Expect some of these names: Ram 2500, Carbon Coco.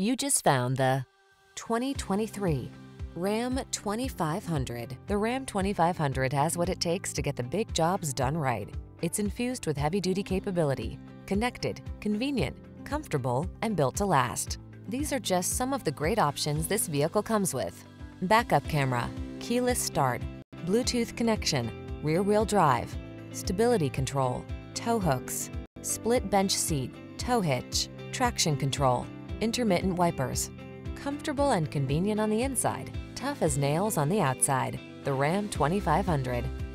You just found the 2023 Ram 2500. The Ram 2500 has what it takes to get the big jobs done right. It's infused with heavy-duty capability, connected, convenient, comfortable, and built to last. These are just some of the great options this vehicle comes with: backup camera, keyless start, Bluetooth connection, rear-wheel drive, stability control, tow hooks, split bench seat, tow hitch, traction control, intermittent wipers. Comfortable and convenient on the inside, tough as nails on the outside. The Ram 2500.